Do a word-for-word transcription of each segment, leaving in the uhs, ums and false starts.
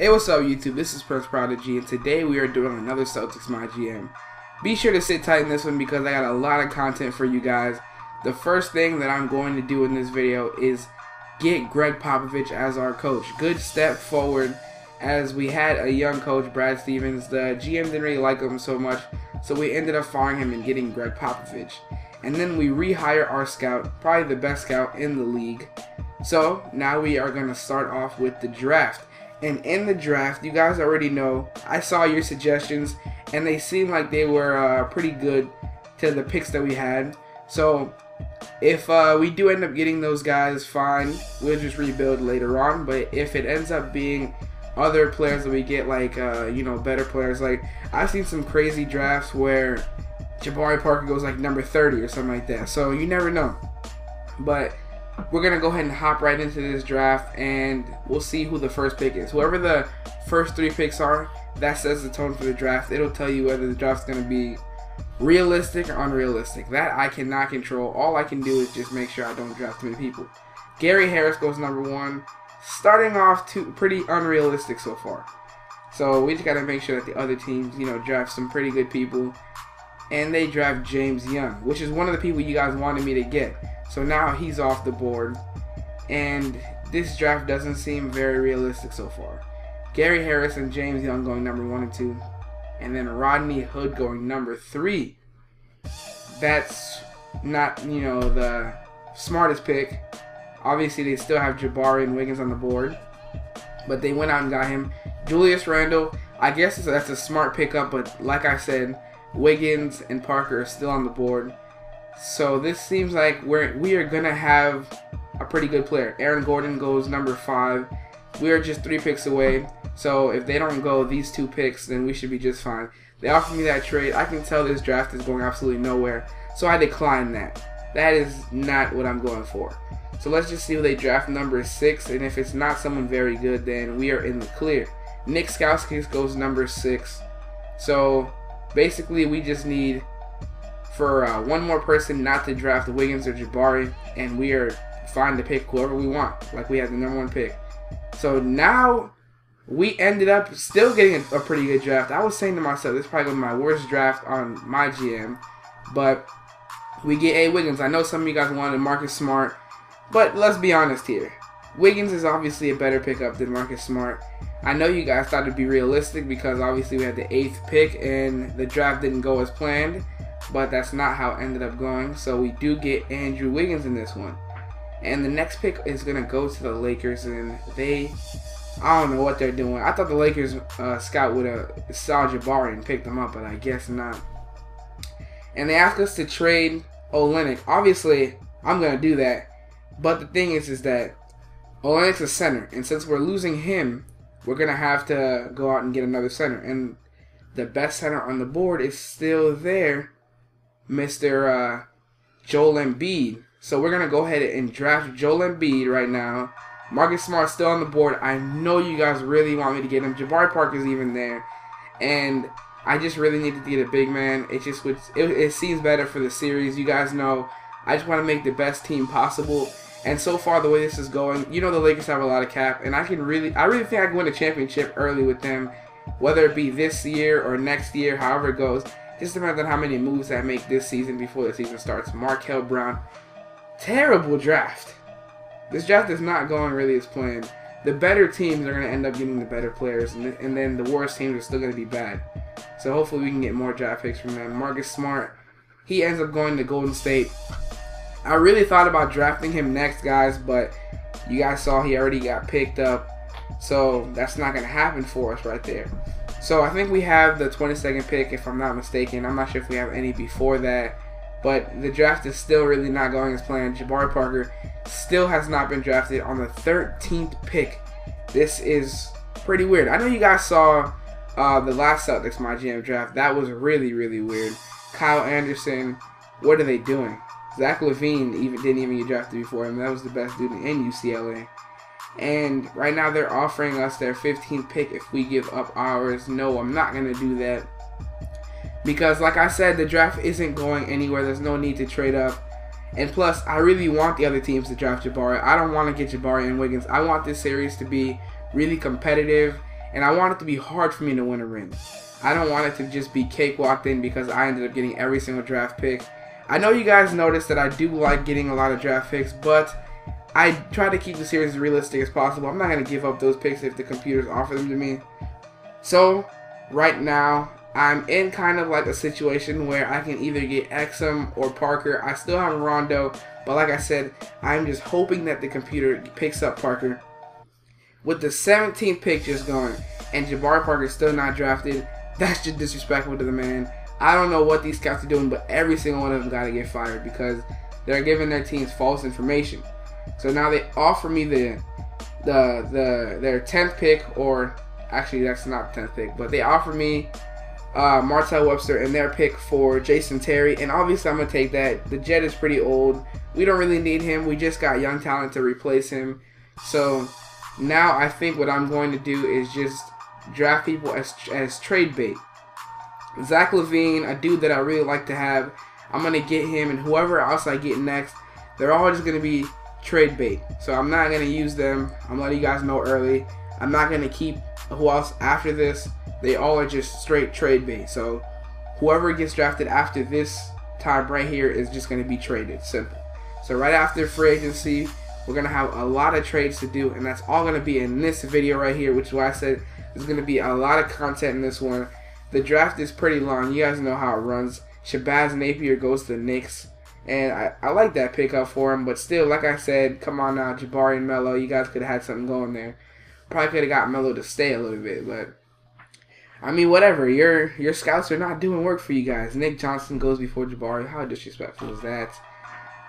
Hey, what's up YouTube, this is Prince Prodigy, and today we are doing another Celtics MyGM. Be sure to sit tight in this one because I got a lot of content for you guys. The first thing that I'm going to do in this video is get Greg Popovich as our coach. Good step forward, as we had a young coach, Brad Stevens. The G M didn't really like him so much, so we ended up firing him and getting Greg Popovich. And then we rehire our scout, probably the best scout in the league. So now we are going to start off with the draft. And in the draft, you guys already know, I saw your suggestions, and they seemed like they were uh, pretty good to the picks that we had. So if uh, we do end up getting those guys, fine. We'll just rebuild later on. But if it ends up being other players that we get, like, uh, you know, better players. Like, I've seen some crazy drafts where Jabari Parker goes, like, number thirty or something like that. So you never know. But we're going to go ahead and hop right into this draft, and we'll see who the first pick is. Whoever the first three picks are, that sets the tone for the draft. It'll tell you whether the draft's going to be realistic or unrealistic. That I cannot control. All I can do is just make sure I don't draft too many people. Gary Harris goes number one. Starting off too, pretty unrealistic so far. So we just got to make sure that the other teams, you know, draft some pretty good people. And they draft James Young, which is one of the people you guys wanted me to get. So now he's off the board, and this draft doesn't seem very realistic so far. Gary Harris and James Young going number one and two, and then Rodney Hood going number three. That's not, you know, the smartest pick. Obviously, they still have Jabari and Wiggins on the board, but they went out and got him. Julius Randle, I guess that's a smart pickup, but like I said, Wiggins and Parker are still on the board. So this seems like we're, we are going to have a pretty good player. Aaron Gordon goes number five. We are just three picks away. So if they don't go these two picks, then we should be just fine. They offered me that trade. I can tell this draft is going absolutely nowhere. So I declined that. That is not what I'm going for. So let's just see who they draft number six. And if it's not someone very good, then we are in the clear. Nick Skowski goes number six. So basically we just need for uh, one more person not to draft Wiggins or Jabari, and we are fine to pick whoever we want, like we have the number one pick. So now we ended up still getting a, a pretty good draft. I was saying to myself, this is probably my worst draft on my G M, but we get a Wiggins. I know some of you guys wanted Marcus Smart, but let's be honest here. Wiggins is obviously a better pickup than Marcus Smart. I know you guys thought it'd be realistic because obviously we had the eighth pick and the draft didn't go as planned. But that's not how it ended up going. So we do get Andrew Wiggins in this one. And the next pick is going to go to the Lakers. And they, I don't know what they're doing. I thought the Lakers uh, scout would have saw Jabari and picked him up, but I guess not. And they asked us to trade Olynyk. Obviously, I'm going to do that. But the thing is, is that Olynyk's a center. And since we're losing him, we're going to have to go out and get another center. And the best center on the board is still there, Mister Uh, Joel Embiid. So we're going to go ahead and draft Joel Embiid right now. Marcus Smart's still on the board. I know you guys really want me to get him. Jabari Parker's even there. And I just really needed to get a big man. It just would, it, it seems better for the series. You guys know I just want to make the best team possible. And so far the way this is going, you know the Lakers have a lot of cap. And I can really, I really think I can win a championship early with them. Whether it be this year or next year, however it goes. Just depends on how many moves I make this season before the season starts. Markel Brown. Terrible draft. This draft is not going really as planned. The better teams are going to end up getting the better players. And, th and then the worst teams are still going to be bad. So hopefully we can get more draft picks from them. Marcus Smart. He ends up going to Golden State. I really thought about drafting him next, guys. But you guys saw he already got picked up. So that's not going to happen for us right there. So I think we have the twenty-second pick, if I'm not mistaken. I'm not sure if we have any before that. But the draft is still really not going as planned. Jabari Parker still has not been drafted on the thirteenth pick. This is pretty weird. I know you guys saw uh, the last Celtics MyGM draft. That was really, really weird. Kyle Anderson, what are they doing? Zach LaVine even didn't even get drafted before him. That was the best dude in U C L A. And right now they're offering us their fifteenth pick if we give up ours. No, I'm not going to do that. Because like I said, the draft isn't going anywhere. There's no need to trade up. And plus, I really want the other teams to draft Jabari. I don't want to get Jabari and Wiggins. I want this series to be really competitive. and I want it to be hard for me to win a ring. I don't want it to just be cakewalked in because I ended up getting every single draft pick. I know you guys noticed that I do like getting a lot of draft picks, but I try to keep the series as realistic as possible. I'm not going to give up those picks if the computers offer them to me. So right now, I'm in kind of like a situation where I can either get Exum or Parker. I still have Rondo, but like I said, I'm just hoping that the computer picks up Parker. With the seventeenth pick just gone and Jabari Parker still not drafted, that's just disrespectful to the man. I don't know what these scouts are doing, but every single one of them got to get fired because they're giving their teams false information. So now they offer me the the the their tenth pick, or actually that's not the tenth pick, but they offer me uh, Martell Webster and their pick for Jason Terry, and obviously I'm gonna take that. The Jet is pretty old. We don't really need him. We just got young talent to replace him. So now I think what I'm going to do is just draft people as as trade bait. Zach LaVine, a dude that I really like to have, I'm gonna get him, and whoever else I get next, they're all just gonna be trade bait. So I'm not gonna use them. I'm letting you guys know early. I'm not gonna keep who else after this. They all are just straight trade bait. So whoever gets drafted after this time right here is just gonna be traded. Simple. So right after free agency, we're gonna have a lot of trades to do, and that's all gonna be in this video right here, which is why I said there's gonna be a lot of content in this one. The draft is pretty long. You guys know how it runs. Shabazz Napier goes to the Knicks. And I, I like that pickup for him. But still, like I said, come on now, Jabari and Melo. You guys could have had something going there. Probably could have got Melo to stay a little bit. But, I mean, whatever. Your your scouts are not doing work for you guys. Nick Johnson goes before Jabari. How disrespectful is that?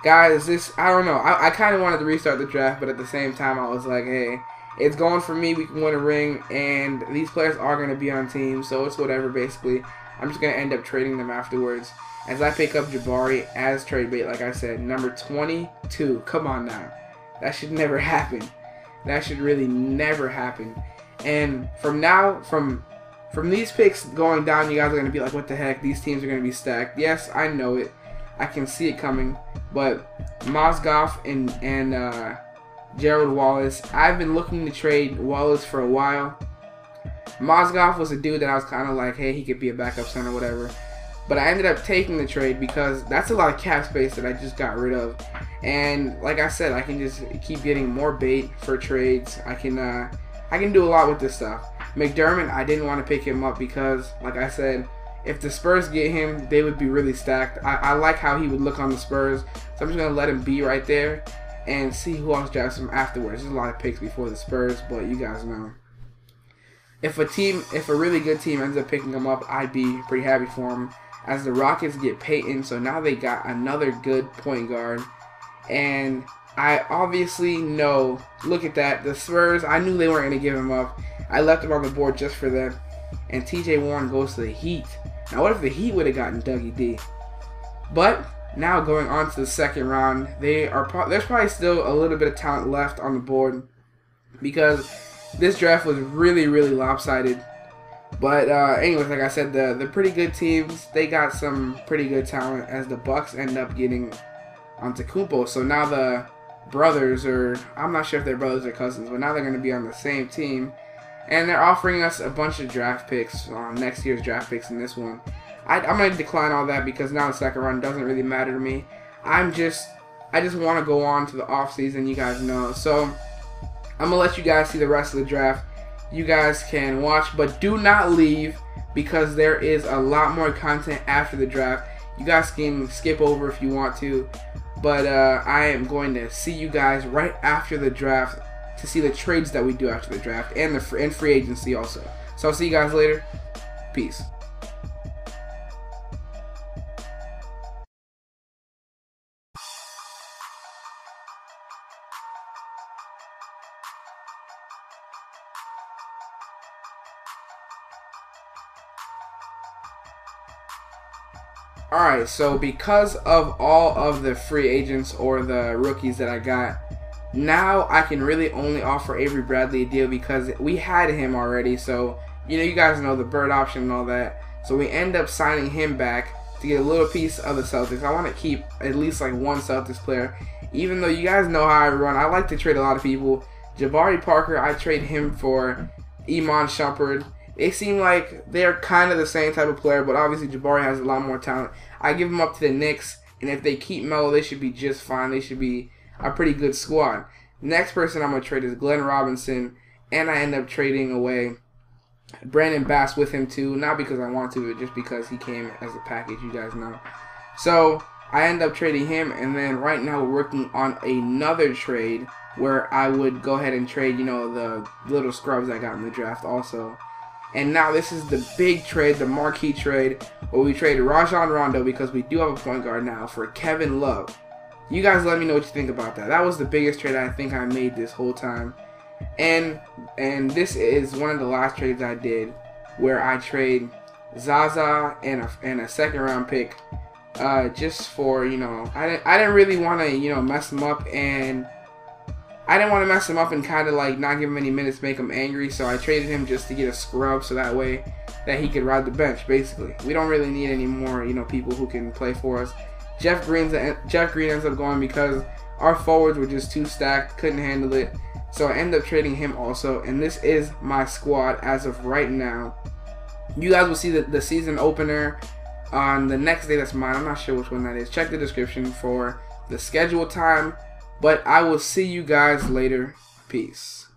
Guys, this, I don't know. I, I kind of wanted to restart the draft. But at the same time, I was like, hey, it's going for me. We can win a ring. And these players are going to be on teams. So it's whatever, basically. I'm just going to end up trading them afterwards, as I pick up Jabari as trade bait, like I said. Number twenty-two. Come on now. That should never happen. That should really never happen. And from now, from from these picks going down, you guys are going to be like, what the heck? These teams are going to be stacked. Yes, I know it. I can see it coming. But Mozgov and, and uh, Gerald Wallace, I've been looking to trade Wallace for a while. Mozgov was a dude that I was kind of like, hey, he could be a backup center or whatever. But I ended up taking the trade because that's a lot of cap space that I just got rid of. And like I said, I can just keep getting more bait for trades. I can uh, I can do a lot with this stuff. McDermott, I didn't want to pick him up because, like I said, if the Spurs get him, they would be really stacked. I, I like how he would look on the Spurs. So I'm just going to let him be right there and see who else drafts him afterwards. There's a lot of picks before the Spurs, but you guys know. If a team, if a really good team ends up picking him up, I'd be pretty happy for him. As the Rockets get Peyton, so now they got another good point guard. And I obviously know, look at that, the Spurs, I knew they weren't going to give him up. I left him on the board just for them. And T J Warren goes to the Heat. Now what if the Heat would have gotten Dougie D? But now going on to the second round, they are pro there's probably still a little bit of talent left on the board, because this draft was really, really lopsided. But uh, anyways, like I said, the, the pretty good teams, they got some pretty good talent, as the Bucks end up getting Antetokounmpo. So now the brothers, or I'm not sure if they're brothers or cousins, but now they're going to be on the same team. And they're offering us a bunch of draft picks, uh, next year's draft picks in this one. I, I'm going to decline all that because now the second round doesn't really matter to me. I'm just, I just want to go on to the offseason, you guys know. So I'm going to let you guys see the rest of the draft. You guys can watch, but do not leave, because there is a lot more content after the draft. You guys can skip over if you want to, but uh, I am going to see you guys right after the draft to see the trades that we do after the draft, and the and free agency also. So I'll see you guys later. Peace. Alright, so because of all of the free agents or the rookies that I got, now I can really only offer Avery Bradley a deal because we had him already. So, you know, you guys know the bird option and all that. So we end up signing him back to get a little piece of the Celtics. I want to keep at least like one Celtics player, even though you guys know how I run. I like to trade a lot of people. Jabari Parker, I trade him for Iman Shumpert. They seem like they're kind of the same type of player, but obviously Jabari has a lot more talent. I give him up to the Knicks, and if they keep Melo, they should be just fine. They should be a pretty good squad. Next person I'm going to trade is Glenn Robinson, and I end up trading away Brandon Bass with him too, not because I want to, but just because he came as a package, you guys know. So I end up trading him, and then right now we're working on another trade where I would go ahead and trade, you know, the little scrubs I got in the draft also. And now this is the big trade, the marquee trade, where we traded Rajon Rondo, because we do have a point guard now, for Kevin Love. You guys let me know what you think about that. That was the biggest trade I think I made this whole time. And and this is one of the last trades I did, where I trade Zaza and a, and a second round pick uh, just for, you know, I didn't, I didn't really want to, you know, mess him up, and I didn't want to mess him up and kind of like not give him any minutes, make him angry, so I traded him just to get a scrub, so that way that he could ride the bench, basically. We don't really need any more, you know, people who can play for us. Jeff Green's Jeff Green ends up going because our forwards were just too stacked, couldn't handle it, so I end up trading him also, and this is my squad as of right now. You guys will see the, the season opener on the next day that's mine. I'm not sure which one that is. Check the description for the schedule time. But I will see you guys later. Peace.